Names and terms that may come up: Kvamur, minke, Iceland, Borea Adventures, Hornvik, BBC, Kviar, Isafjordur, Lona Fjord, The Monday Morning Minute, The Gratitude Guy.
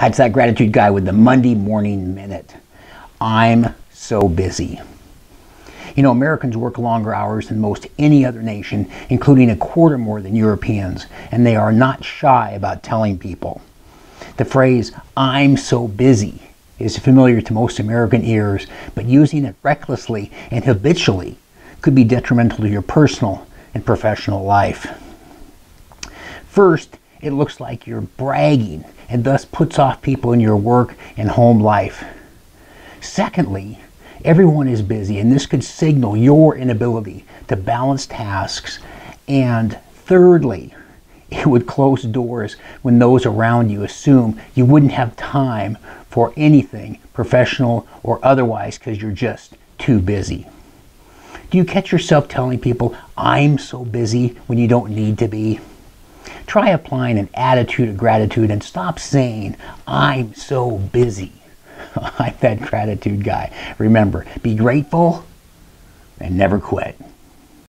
That's that Gratitude Guy with the Monday Morning Minute. I'm so busy. You know, Americans work longer hours than most any other nation, including a quarter more than Europeans, and they are not shy about telling people. The phrase, I'm so busy, is familiar to most American ears, but using it recklessly and habitually could be detrimental to your personal and professional life. First, it looks like you're bragging and thus puts off people in your work and home life. Secondly, everyone is busy, and this could signal your inability to balance tasks. And thirdly, it would close doors when those around you assume you wouldn't have time for anything professional or otherwise because you're just too busy. Do you catch yourself telling people, I'm so busy, when you don't need to be? Try applying an attitude of gratitude and stop saying, I'm so busy. I'm that Gratitude Guy. Remember, be grateful and never quit.